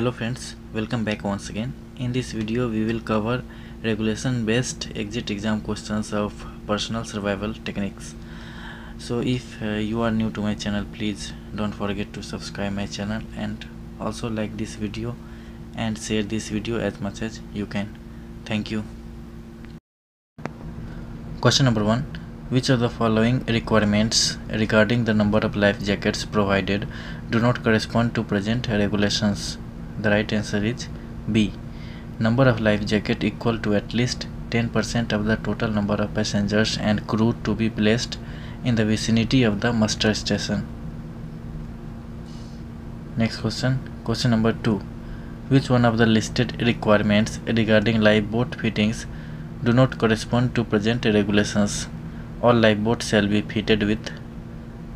Hello friends, welcome back once again. In this video we will cover regulation based exit exam questions of personal survival techniques. So if you are new to my channel, please don't forget to subscribe my channel and also like this video and share this video as much as you can. Thank you. Question number 1. Which of the following requirements regarding the number of life jackets provided do not correspond to present regulations? The right answer is B. Number of life jacket equal to at least 10% of the total number of passengers and crew to be placed in the vicinity of the muster station. Next question. Question number 2. Which one of the listed requirements regarding lifeboat fittings do not correspond to present regulations? All lifeboats shall be fitted with.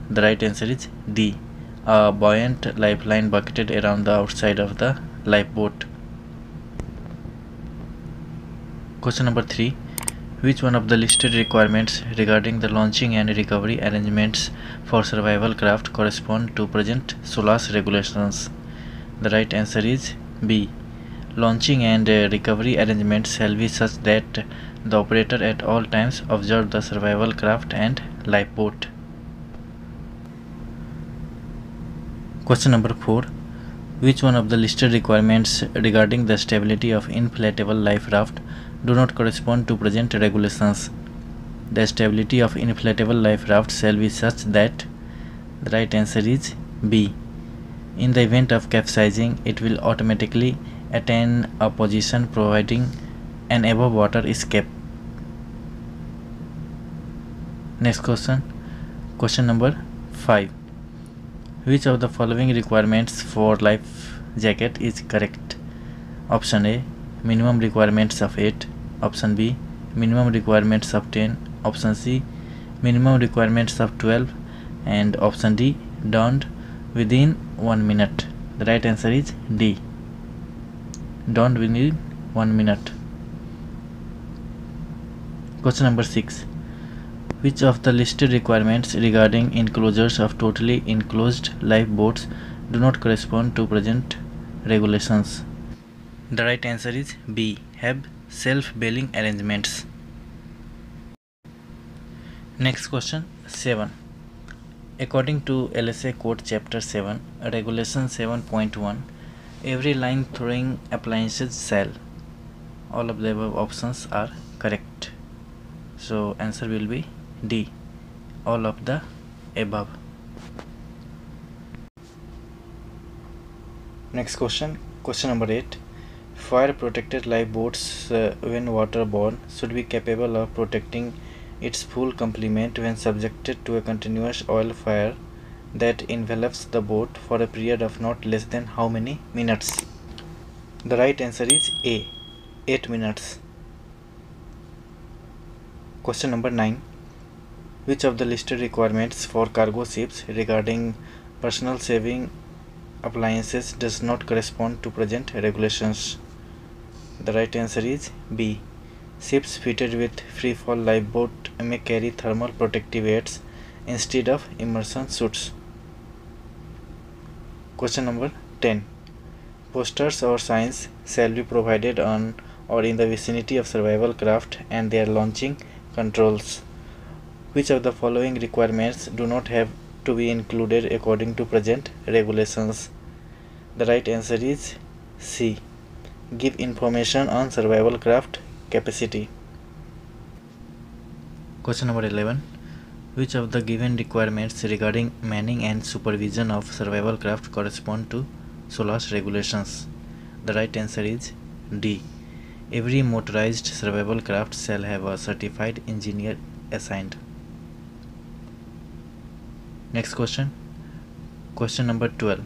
The right answer is D. A buoyant lifeline bucketed around the outside of the lifeboat. Question number 3. Which one of the listed requirements regarding the launching and recovery arrangements for survival craft correspond to present SOLAS regulations? The right answer is B. Launching and recovery arrangements shall be such that the operator at all times observes the survival craft and lifeboat. Question number 4. Which one of the listed requirements regarding the stability of inflatable life raft do not correspond to present regulations? The stability of inflatable life raft shall be such that. The right answer is B. In the event of capsizing, it will automatically attain a position providing an above water escape. Next question. Question number 5. Which of the following requirements for life jacket is correct? Option A. Minimum requirements of 8. Option B. Minimum requirements of 10. Option C. Minimum requirements of 12. And option D. Donned within 1 minute. The right answer is D. Donned within 1 minute. Question number 6. Which of the listed requirements regarding enclosures of totally enclosed lifeboats do not correspond to present regulations? The right answer is B. Have self-bailing arrangements. Next question 7. According to LSA Code Chapter 7, Regulation 7.1, every line throwing appliances shall. All of the above options are correct. So answer will be D. All of the above. Next question. Question number 8. Fire protected lifeboats when waterborne should be capable of protecting its full complement when subjected to a continuous oil fire that envelops the boat for a period of not less than how many minutes? The right answer is A. 8 minutes. Question number 9. Which of the listed requirements for cargo ships regarding personal saving appliances does not correspond to present regulations? The right answer is B. Ships fitted with free-fall lifeboat may carry thermal protective aids instead of immersion suits. Question number 10. Posters or signs shall be provided on or in the vicinity of survival craft and their launching controls. Which of the following requirements do not have to be included according to present regulations? The right answer is C. Give information on survival craft capacity. Question number 11. Which of the given requirements regarding manning and supervision of survival craft correspond to SOLAS regulations? The right answer is D. Every motorized survival craft shall have a certified engineer assigned. Next question. Question number 12.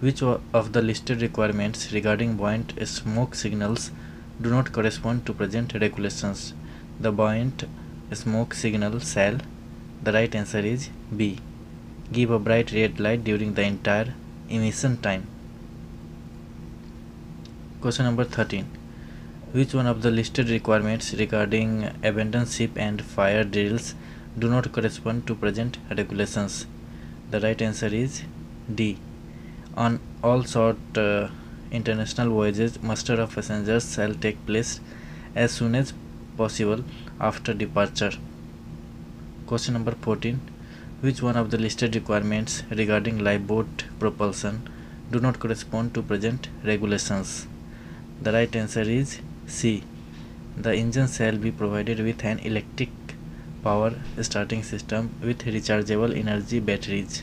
Which of the listed requirements regarding buoyant smoke signals do not correspond to present regulations? The buoyant smoke signal shall. The right answer is B. Give a bright red light during the entire emission time. Question number 13. Which one of the listed requirements regarding abandoned ship and fire drills do not correspond to present regulations? The right answer is D. On all short international voyages, muster of passengers shall take place as soon as possible after departure. Question number 14. Which one of the listed requirements regarding lifeboat propulsion do not correspond to present regulations? The right answer is C. The engine shall be provided with an electric power starting system with rechargeable energy batteries.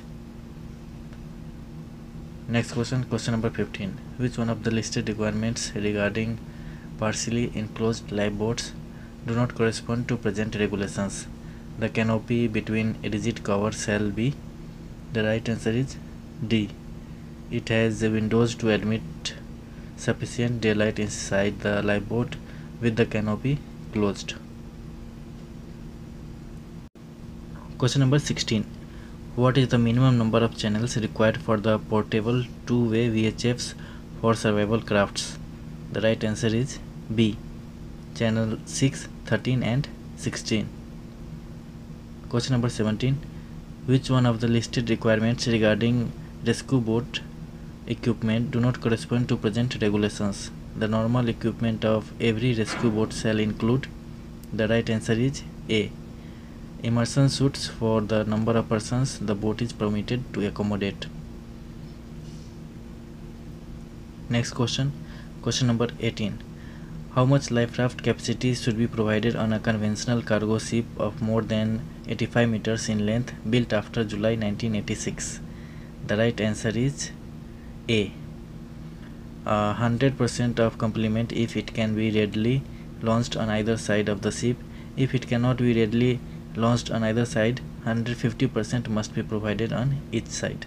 Next question, question number 15. Which one of the listed requirements regarding partially enclosed lifeboats do not correspond to present regulations? The canopy between rigid covers shall be. The right answer is D. It has the windows to admit sufficient daylight inside the lifeboat with the canopy closed. Question number 16. What is the minimum number of channels required for the portable two-way VHFs for survival crafts? The right answer is B. Channel 6, 13 and 16. Question number 17. Which one of the listed requirements regarding rescue boat equipment do not correspond to present regulations? The normal equipment of every rescue boat shall include. The right answer is A. Immersion suits for the number of persons the boat is permitted to accommodate. Next question, question number 18. How much life raft capacity should be provided on a conventional cargo ship of more than 85 meters in length built after July 1986? The right answer is A. 100% of complement if it can be readily launched on either side of the ship. If it cannot be readily launched on either side, 150% must be provided on each side.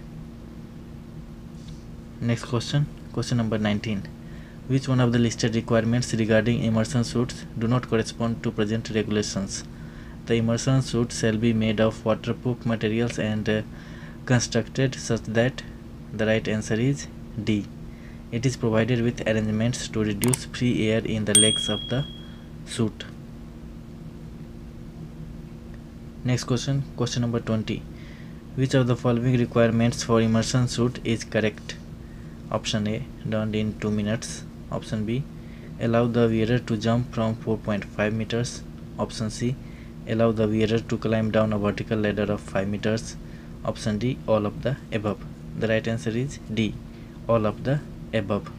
Next question, question number 19. Which one of the listed requirements regarding immersion suits do not correspond to present regulations? The immersion suits shall be made of waterproof materials and constructed such that. The right answer is D. It is provided with arrangements to reduce free air in the legs of the suit. Next question, question number 20. Which of the following requirements for immersion suit is correct? Option A, donned in 2 minutes. Option B, allow the wearer to jump from 4.5 meters. Option C, allow the wearer to climb down a vertical ladder of 5 meters. Option D, all of the above. The right answer is D, all of the above.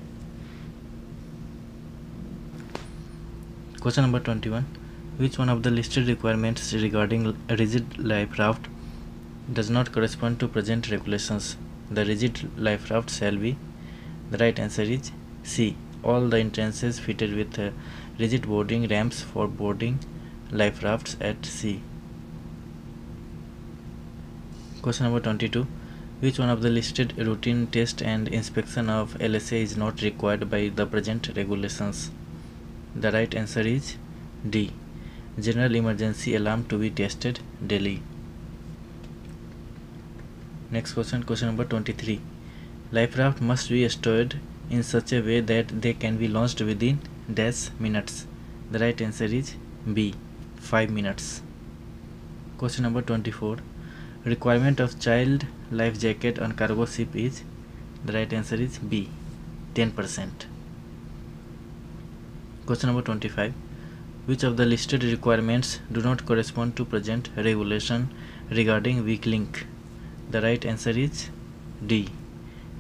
Question number 21. Which one of the listed requirements regarding rigid life raft does not correspond to present regulations? The rigid life raft shall be. The right answer is C. All the entrances fitted with rigid boarding ramps for boarding life rafts at sea. Question number 22. Which one of the listed routine test and inspection of LSA is not required by the present regulations? The right answer is D. General emergency alarm to be tested daily. Next question, question number 23. Life raft must be stowed in such a way that they can be launched within dash minutes. The right answer is B. 5 minutes. Question number 24. Requirement of child life jacket on cargo ship is. The right answer is B. 10%. Question number 25. Which of the listed requirements do not correspond to present regulation regarding weak link? The right answer is D.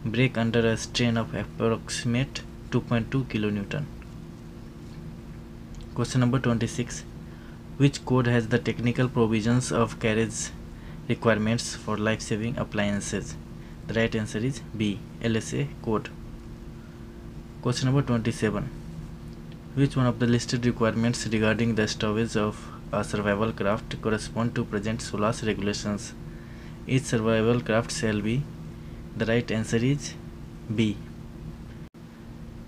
Break under a strain of approximate 2.2 kilonewton. Question number 26. Which code has the technical provisions of carriage requirements for life-saving appliances? The right answer is B. LSA Code. Question number 27. Which one of the listed requirements regarding the stowage of a survival craft correspond to present SOLAS regulations? Each survival craft shall be. The right answer is B.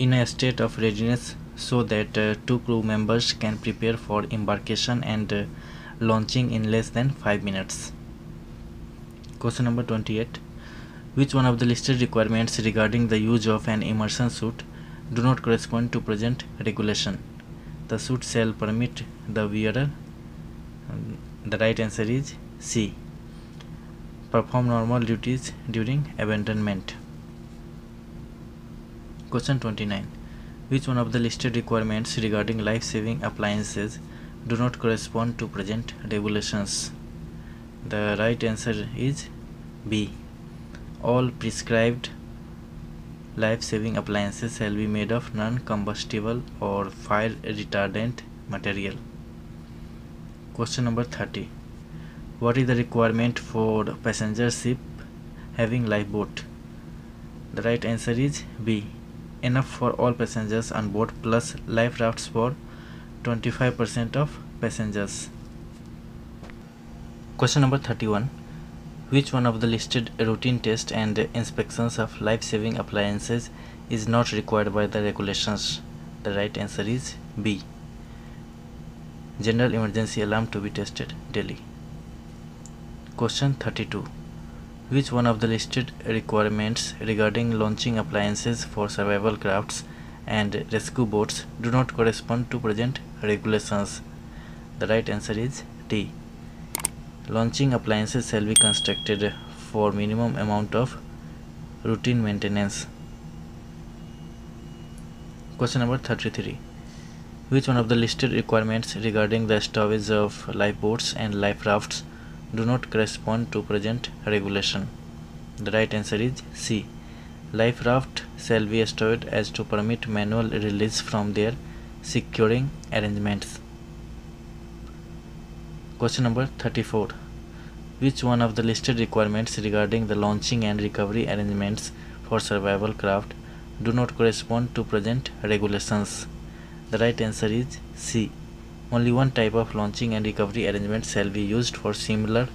In a state of readiness so that two crew members can prepare for embarkation and launching in less than 5 minutes. Question number 28. Which one of the listed requirements regarding the use of an immersion suit do not correspond to present regulation? The suit shall permit the wearer. The right answer is C. Perform normal duties during abandonment. Question 29. Which one of the listed requirements regarding life-saving appliances do not correspond to present regulations? The right answer is B. All prescribed life-saving appliances shall be made of non-combustible or fire-retardant material. Question number 30. What is the requirement for passenger ship having lifeboat? The right answer is B. Enough for all passengers on board plus life rafts for 25% of passengers. Question number 31. Which one of the listed routine tests and inspections of life-saving appliances is not required by the regulations? The right answer is B. General emergency alarm to be tested daily. Question 32. Which one of the listed requirements regarding launching appliances for survival crafts and rescue boats do not correspond to present regulations? The right answer is D. Launching appliances shall be constructed for minimum amount of routine maintenance. Question number 33. Which one of the listed requirements regarding the stowage of lifeboats and life rafts do not correspond to present regulation? The right answer is C. Life raft shall be stowed as to permit manual release from their securing arrangements. Question number 34. Which one of the listed requirements regarding the launching and recovery arrangements for survival craft do not correspond to present regulations? The right answer is C. Only one type of launching and recovery arrangement shall be used for similar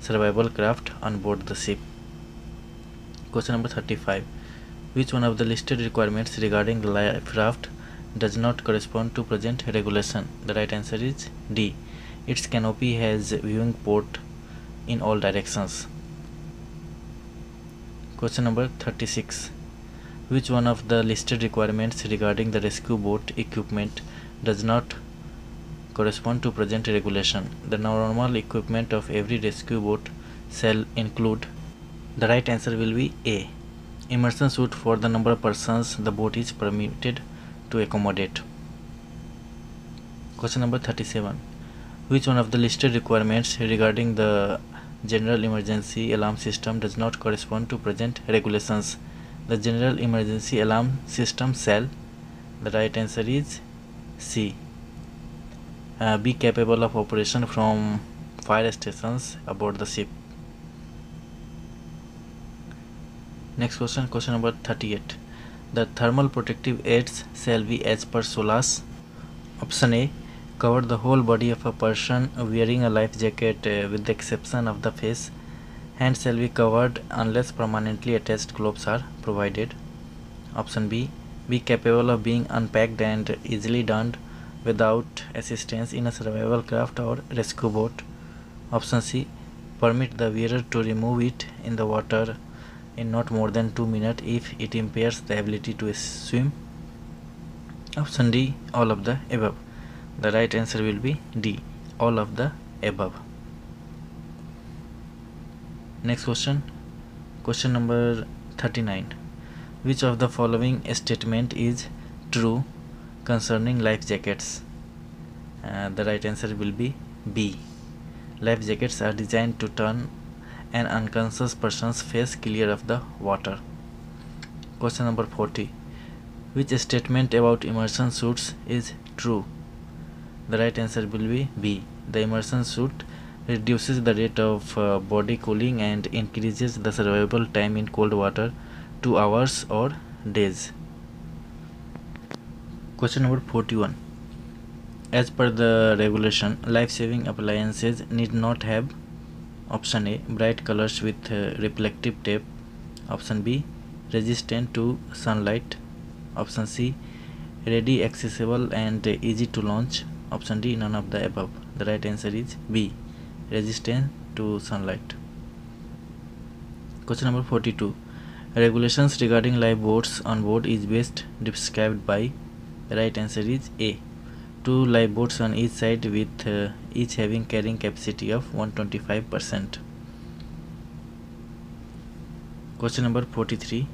survival craft on board the ship. Question number 35. Which one of the listed requirements regarding the life raft does not correspond to present regulation? The right answer is D. Its canopy has viewing port in all directions. Question number 36. Which one of the listed requirements regarding the rescue boat equipment does not correspond to present regulation? The normal equipment of every rescue boat shall include, the right answer will be A, immersion suit for the number of persons the boat is permitted to accommodate. Question number 37. Which one of the listed requirements regarding the general emergency alarm system does not correspond to present regulations? The general emergency alarm system shall, the right answer is C, be capable of operation from fire stations aboard the ship. Next question, question number 38. The thermal protective aids shall be as per SOLAS. Option A, cover the whole body of a person wearing a life jacket with the exception of the face. Hands shall be covered unless permanently attached gloves are provided. Option B, be capable of being unpacked and easily donned without assistance in a survival craft or rescue boat. Option C, permit the wearer to remove it in the water in not more than 2 minutes if it impairs the ability to swim. Option D, all of the above. The right answer will be D, all of the above. Next question, question number 39. Which of the following statement is true concerning life jackets? The right answer will be B. Life jackets are designed to turn an unconscious person's face clear of the water. Question number 40. Which statement about immersion suits is true? The right answer will be B. The immersion suit reduces the rate of body cooling and increases the survival time in cold water to hours or days. Question number 41. As per the regulation, life-saving appliances need not have, option A, bright colors with reflective tape, option B, resistant to sunlight, option C, ready, accessible and easy to launch, option D, none of the above. The right answer is B, resistant to sunlight. Question number 42. Regulations regarding lifeboats on board is best described by, the right answer is A, 2 lifeboats on each side with each having carrying capacity of 125%. Question number 43.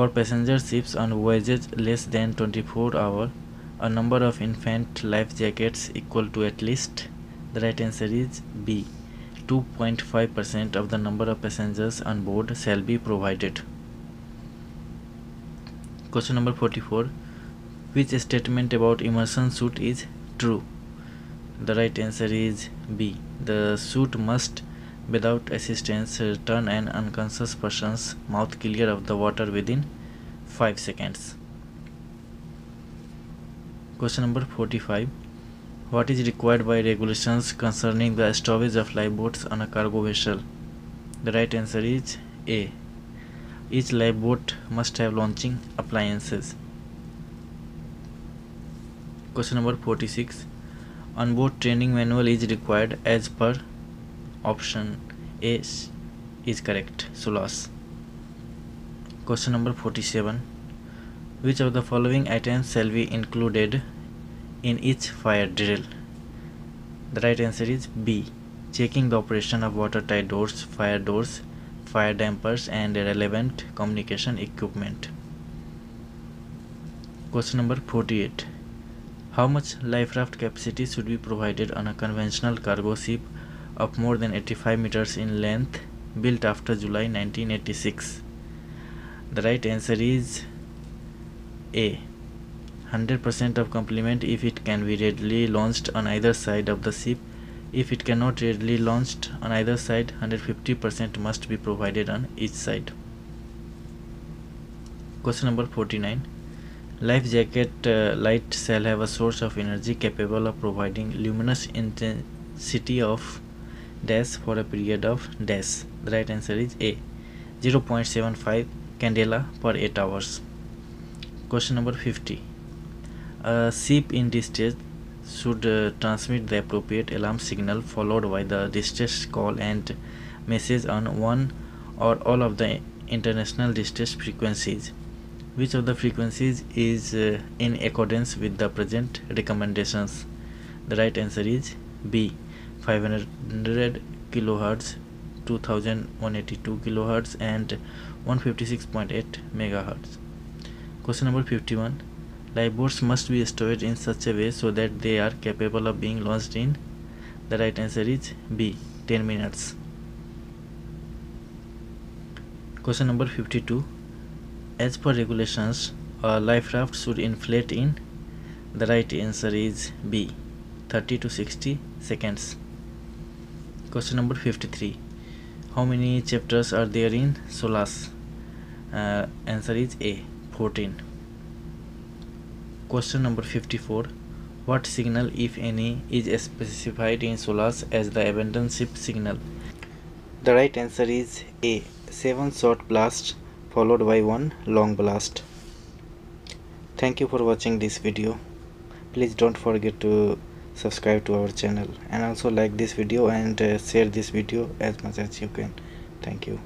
For passenger ships on voyages less than 24 hours, a number of infant life jackets equal to at least, the right answer is B. 2.5% of the number of passengers on board shall be provided. Question number 44. Which statement about immersion suit is true? The right answer is B. The suit must, without assistance, turn an unconscious person's mouth clear of the water within 5 seconds. Question number 45. What is required by regulations concerning the stowage of lifeboats on a cargo vessel? The right answer is A. Each lifeboat must have launching appliances. Question number 46. Onboard training manual is required as per. Option A is correct. SOLAS. Question number 47. Which of the following items shall be included in each fire drill? The right answer is B. Checking the operation of watertight doors, fire dampers, and relevant communication equipment. Question number 48. How much life raft capacity should be provided on a conventional cargo ship of more than 85 meters in length built after July 1986? The right answer is A. 100% of complement if it can be readily launched on either side of the ship. If it cannot readily launched on either side, 150% must be provided on each side. Question number 49. Life jacket light shall have a source of energy capable of providing luminous intensity of dash for a period of dash. The right answer is A. 0.75 candela per 8 hours. Question number 50. A ship in distress should transmit the appropriate alarm signal followed by the distress call and message on one or all of the international distress frequencies. Which of the frequencies is in accordance with the present recommendations? The right answer is B. 500 kHz, 2182 kHz, and 156.8 MHz. Question number 51. Lifeboats must be stowed in such a way so that they are capable of being launched in. The right answer is B. 10 minutes. Question number 52. As per regulations, a life raft should inflate in. The right answer is B. 30 to 60 seconds. Question number 53. How many chapters are there in SOLAS? Answer is A. 14. Question number 54. What signal, if any, is specified in SOLAS as the abandon ship signal? The right answer is A. 7 short blasts followed by 1 long blast. Thank you for watching this video. Please don't forget to subscribe to our channel and also like this video and share this video as much as you can. Thank you.